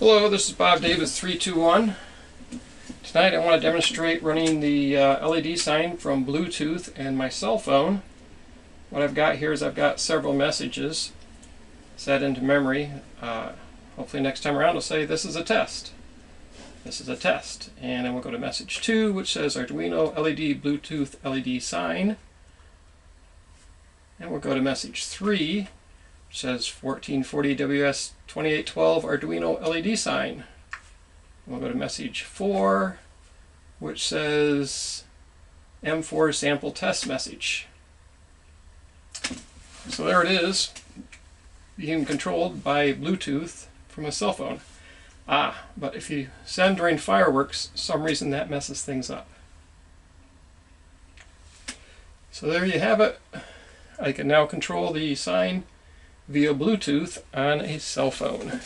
Hello, this is Bob Davis 321. Tonight I want to demonstrate running the LED sign from Bluetooth and my cell phone. What I've got here is I've got several messages set into memory. Hopefully next time around I'll say this is a test. This is a test. And then we'll go to message 2, which says Arduino LED Bluetooth LED sign. And we'll go to message 3. Says 1440 WS2812 Arduino LED sign. We'll go to message 4, which says M4 sample test message. So there it is, being controlled by Bluetooth from a cell phone. But if you send during fireworks, for some reason that messes things up. So there you have it. I can now control the sign via Bluetooth on a cell phone.